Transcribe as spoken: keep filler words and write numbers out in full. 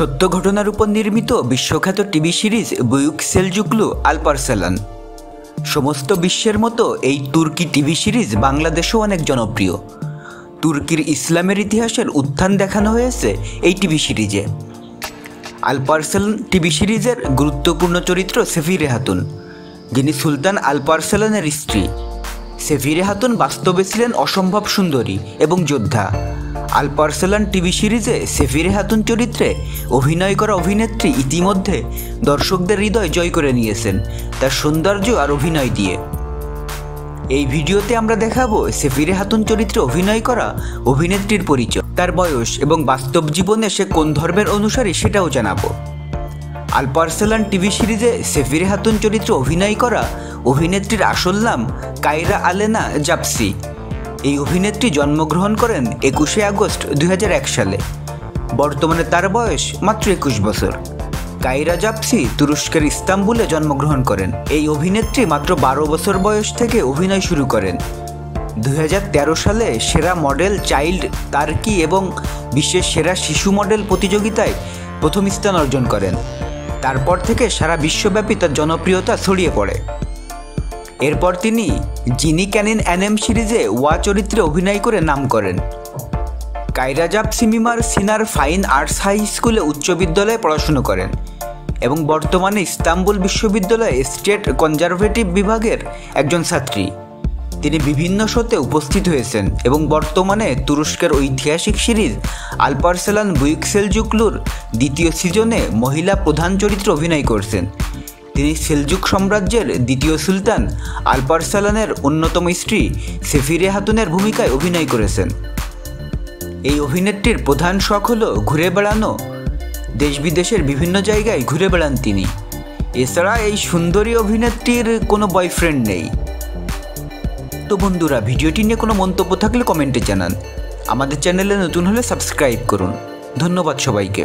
সত্য ঘটনার উপর নির্মিত বিশ্বখ্যাত টিভি সিরিজ বুয়ুক সেলজুকলু আলপারসালান। সমস্ত বিশ্বের মতো এই তুর্কি টিভি সিরিজ বাংলাদেশেও অনেক জনপ্রিয়। তুর্কির ইসলামের ইতিহাসের উত্থান দেখানো হয়েছে এই টিভি সিরিজে। আলপারসালান টিভি সিরিজের গুরুত্বপূর্ণ চরিত্র সেফিরে হাতুন, যিনি সুলতান আলপারসালানের স্ত্রী। সেফিরে হাতুন বাস্তবে ছিলেন অসম্ভব সুন্দরী এবং যোদ্ধা। আলপারসালান টিভি সিরিজে সেফিরে হাতুন চরিত্রে অভিনয় করা অভিনেত্রী ইতিমধ্যে দর্শকদের হৃদয় জয় করে নিয়েছেন তার সৌন্দর্য আর অভিনয় দিয়ে। এই ভিডিওতে আমরা দেখাবো সেফিরে হাতুন চরিত্রে অভিনয় করা অভিনেত্রীর পরিচয়, তার বয়স এবং বাস্তব জীবনে সে কোন ধর্মের অনুসারী সেটাও জানাবো। আলপারসালান টিভি সিরিজে সেফিরে হাতুন চরিত্রে অভিনয় করা অভিনেত্রীর আসল নাম কায়রা আলেনা জাবসি। এই অভিনেত্রী জন্মগ্রহণ করেন একুশে আগস্ট দুই হাজার এক সালে। বর্তমানে তার বয়স মাত্র একুশ বছর। কায়রা জাবসি তুরস্কের ইস্তাম্বুলে জন্মগ্রহণ করেন। এই অভিনেত্রী মাত্র বারো বছর বয়স থেকে অভিনয় শুরু করেন। দুই হাজার তেরো সালে সেরা মডেল চাইল্ড তার্কি এবং বিশ্বের সেরা শিশু মডেল প্রতিযোগিতায় প্রথম স্থান অর্জন করেন। তারপর থেকে সারা বিশ্বব্যাপী তার জনপ্রিয়তা ছড়িয়ে পড়ে। এরপর তিনি জিনি ক্যানিন অ্যানেম সিরিজে ওয়া চরিত্রে অভিনয় করে নাম করেন। কায়রা জাবসি মিমার সিনার ফাইন আর্টস হাই স্কুলে উচ্চ বিদ্যালয়ে পড়াশুনো করেন এবং বর্তমানে ইস্তাম্বুল বিশ্ববিদ্যালয়ে স্টেট কনজারভেটিভ বিভাগের একজন ছাত্রী। তিনি বিভিন্ন শোতে উপস্থিত হয়েছেন এবং বর্তমানে তুরস্কের ঐতিহাসিক সিরিজ আলপারসালান বুয়ুক সেলজুকলুর দ্বিতীয় সিজনে মহিলা প্রধান চরিত্রে অভিনয় করছেন। তিনি সেলজুক সাম্রাজ্যের দ্বিতীয় সুলতান আলপারসালানের অন্যতম স্ত্রী সেফিরে হাতুনের ভূমিকায় অভিনয় করেছেন। এই অভিনেত্রীর প্রধান শখ হল ঘুরে বেড়ানো। দেশ বিদেশের বিভিন্ন জায়গায় ঘুরে বেড়ান তিনি। এছাড়া এই সুন্দরী অভিনেত্রীর কোনো বয়ফ্রেন্ড নেই। তো বন্ধুরা, ভিডিওটি নিয়ে কোনো মন্তব্য থাকলে কমেন্টে জানান। আমাদের চ্যানেলে নতুন হলে সাবস্ক্রাইব করুন। ধন্যবাদ সবাইকে।